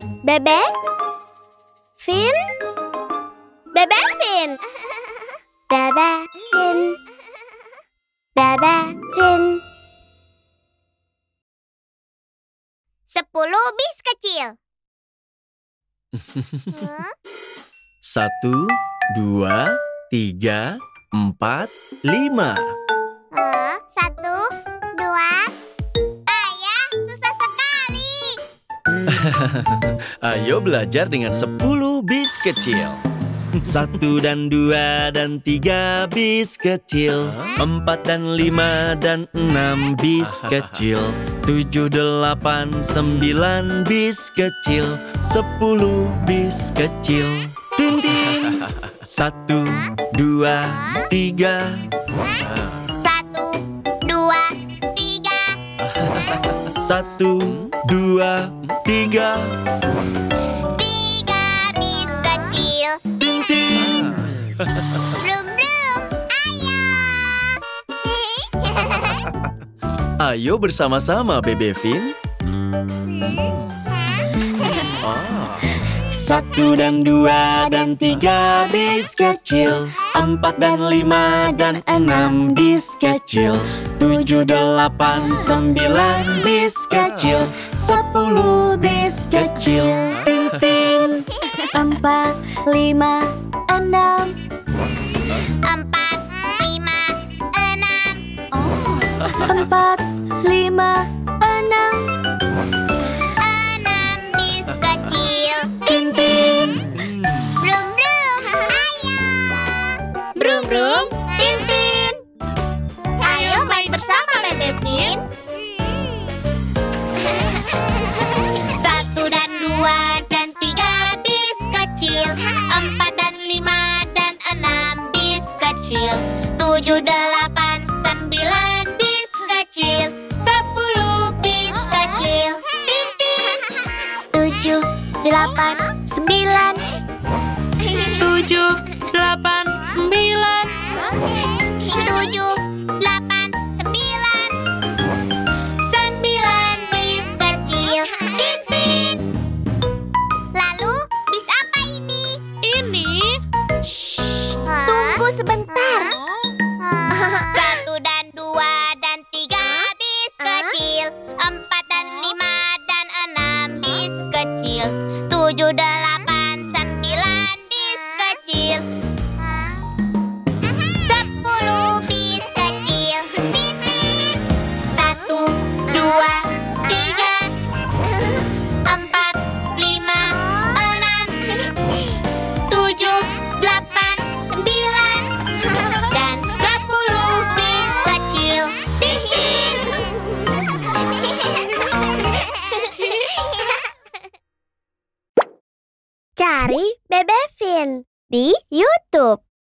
Bebefinn, Bebefinn, Bebefinn, Bebefinn. 10 bis kecil. 1, 2, 3, 4, 5. 1, 2. Ayah, susah sekali. Ayo belajar dengan 10 bis kecil. 1 dan 2 dan 3 bis kecil. 4 dan 5 dan 6 bis kecil. 7, 8, 9 bis kecil. 10 bis kecil. Tintin. 1, 2, 3. 1, 2, 3. 1, 2, 3. 3 bis kecil. Tintin. Brum brum, ayo. Ayo bersama-sama, Bebefinn. 1 dan 2 dan 3 bis kecil. 4 dan 5 dan 6 bis kecil. 7, 8, 9 bis kecil. 10 bis kecil. Tintin. 4, 5, 6. 4, 5, 6. 4, 5, 6. 6 bis kecil. Tintin. Brum brum, ayo. Brum brum, Tintin. Ayo main bersama, Bebefinn. 1 dan 2 dan 3 bis kecil. 4 dan 5 dan 6 bis kecil. 7, 8, 9 bis kecil. 10 bis kecil. Tintin. 7, 8, 9. 7, 8, 9. 7, 8, 9. 9 bis kecil. Tintin. Lalu bis apa ini? Ini. Tunggu sebentar. 1 dan 2 dan 3 bis kecil. 4 dan 5 dan 6 bis kecil. 7, 8, 9 bis kecil. 10 bis kecil. Titik. 1, 2, 3. 4, 5, 6. 7, 8, 9. Dan 10 bis kecil. Titik. Cari Bebefinn di YouTube.